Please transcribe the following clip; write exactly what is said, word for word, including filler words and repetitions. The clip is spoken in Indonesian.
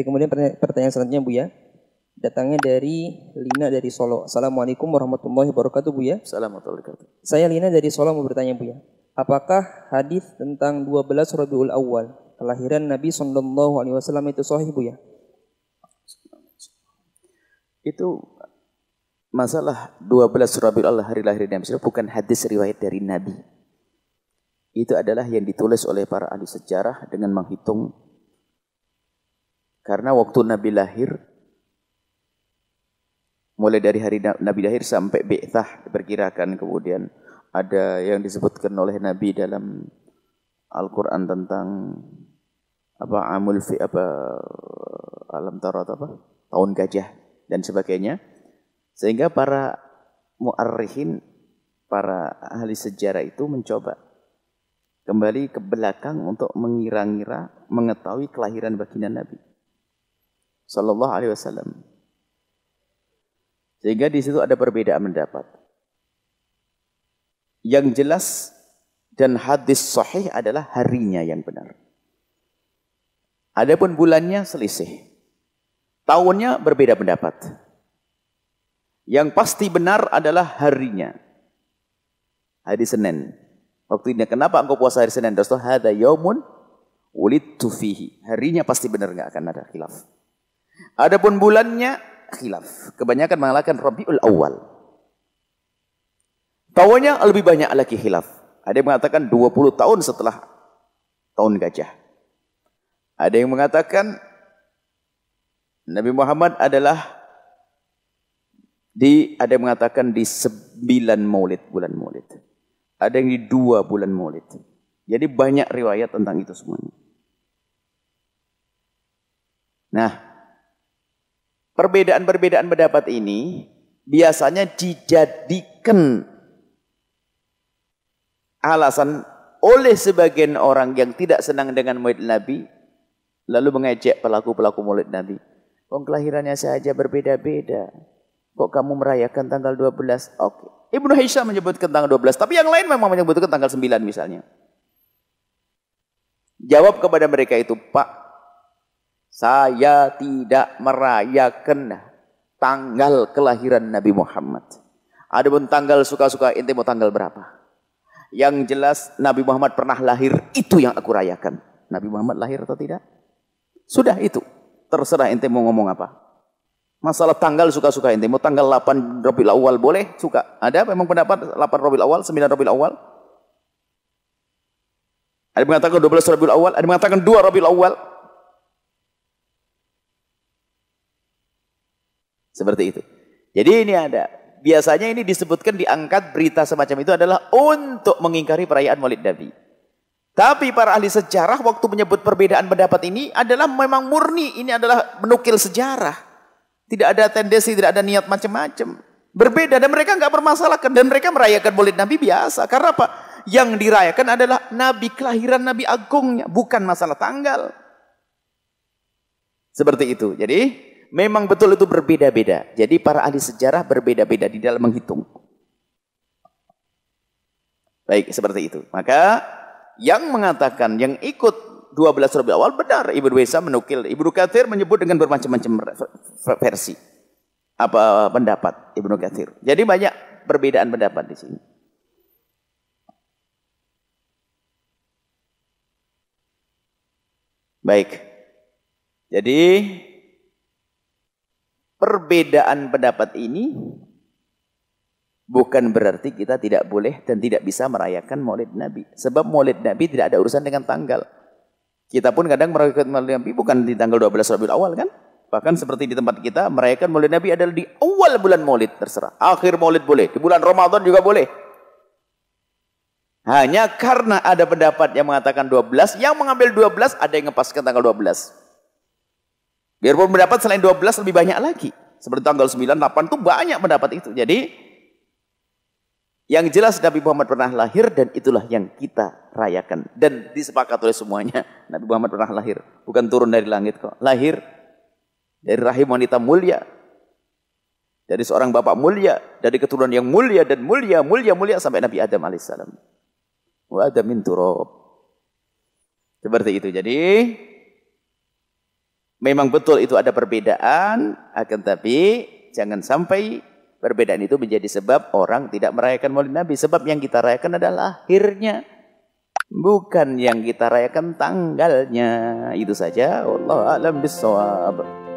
Baik, kemudian pertanyaan selanjutnya Bu ya. Datangnya dari Lina dari Solo. Assalamualaikum warahmatullahi wabarakatuh Bu ya. Assalamualaikum warahmatullahi wabarakatuh. Saya Lina dari Solo mau bertanya Bu ya. Apakah hadis tentang dua belas Rabiul Awal kelahiran Nabi Sallallahu Alaihi Wasallam itu sahih Bu ya? Itu masalah dua belas Rabiul Awal hari lahir Nabi bukan hadis riwayat dari Nabi. Itu adalah yang ditulis oleh para ahli sejarah dengan menghitung. Karena waktu Nabi lahir, mulai dari hari Nabi lahir sampai Bi'thah diperkirakan, kemudian ada yang disebutkan oleh Nabi dalam Al-Quran tentang apa amul fi apa alam tara apa tahun gajah dan sebagainya, sehingga para mu'arrihin, para ahli sejarah itu mencoba kembali ke belakang untuk mengira-ngira mengetahui kelahiran baginda Nabi Sallallahu Alaihi Wasallam, sehingga di situ ada perbedaan pendapat. Yang jelas dan hadis sahih adalah harinya yang benar. Adapun bulannya selisih, tahunnya berbeda pendapat. Yang pasti benar adalah harinya, hari Senin. Waktu ini kenapa engkau puasa hari Senin? Dosto hada yaumun wulidtu fihi. Harinya pasti benar, nggak akan ada khilaf. Adapun bulannya khilaf. Kebanyakan mengalahkan Rabiul Awal. Tahunnya lebih banyak lagi khilaf. Ada yang mengatakan dua puluh tahun setelah tahun gajah. Ada yang mengatakan Nabi Muhammad adalah di ada yang mengatakan di sembilan maulid bulan maulid. Ada yang di dua bulan maulid. Jadi banyak riwayat tentang itu semuanya. Nah, perbedaan-perbedaan pendapat ini biasanya dijadikan alasan oleh sebagian orang yang tidak senang dengan maulid Nabi, lalu mengejek pelaku-pelaku maulid Nabi. Wong kelahirannya saja berbeda-beda, kok kamu merayakan tanggal dua belas? Oke. Ibnu Hisyam menyebutkan tanggal dua belas, tapi yang lain memang menyebutkan tanggal sembilan misalnya. Jawab kepada mereka itu, Pak, saya tidak merayakan tanggal kelahiran Nabi Muhammad. Adapun tanggal suka-suka ente mau tanggal berapa? Yang jelas Nabi Muhammad pernah lahir, itu yang aku rayakan. Nabi Muhammad lahir atau tidak? Sudah itu. Terserah ente mau ngomong apa. Masalah tanggal suka-suka ente mau tanggal delapan Rabiul Awal boleh suka. Ada memang pendapat delapan Rabiul Awal, sembilan Rabiul Awal. Ada yang mengatakan dua belas Rabiul Awal, ada yang mengatakan dua Rabiul Awal. Seperti itu. Jadi ini ada. Biasanya ini disebutkan diangkat berita semacam itu adalah untuk mengingkari perayaan Maulid Nabi. Tapi para ahli sejarah waktu menyebut perbedaan pendapat ini adalah memang murni. Ini adalah menukil sejarah. Tidak ada tendensi, tidak ada niat macam-macam. Berbeda dan mereka nggak permasalahkan. Dan mereka merayakan Maulid Nabi biasa. Karena apa? Yang dirayakan adalah Nabi, kelahiran Nabi Agungnya. Bukan masalah tanggal. Seperti itu. Jadi memang betul itu berbeda-beda. Jadi para ahli sejarah berbeda-beda di dalam menghitung. Baik, seperti itu. Maka yang mengatakan, yang ikut dua belas Rabiul Awal benar. Ibnu Wais menukil. Ibnu Katsir menyebut dengan bermacam-macam versi. Apa pendapat Ibnu Katsir. Jadi banyak perbedaan pendapat di sini. Baik. Jadi perbedaan pendapat ini bukan berarti kita tidak boleh dan tidak bisa merayakan Maulid Nabi. Sebab Maulid Nabi tidak ada urusan dengan tanggal. Kita pun kadang merayakan Maulid Nabi bukan di tanggal dua belas Rabiul Awal kan? Bahkan seperti di tempat kita merayakan Maulid Nabi adalah di awal bulan Maulid, terserah. Akhir Maulid boleh, di bulan Ramadan juga boleh. Hanya karena ada pendapat yang mengatakan dua belas, yang mengambil dua belas ada yang ngepaskan tanggal dua belas. Biarpun pendapat selain dua belas lebih banyak lagi. Seperti tanggal sembilan, delapan itu banyak pendapat itu. Jadi yang jelas Nabi Muhammad pernah lahir dan itulah yang kita rayakan. Dan disepakati oleh semuanya. Nabi Muhammad pernah lahir. Bukan turun dari langit kok. Lahir dari rahim wanita mulia. Dari seorang bapak mulia. Dari keturunan yang mulia dan mulia, mulia, mulia. Sampai Nabi Adam alaihissalam. Wa adamin turab. Seperti itu. Jadi Memang betul itu ada perbedaan, akan tapi jangan sampai perbedaan itu menjadi sebab orang tidak merayakan Maulid Nabi. Sebab yang kita rayakan adalah lahirnya, bukan yang kita rayakan tanggalnya. Itu saja. Wallahu a'lam bishshawab.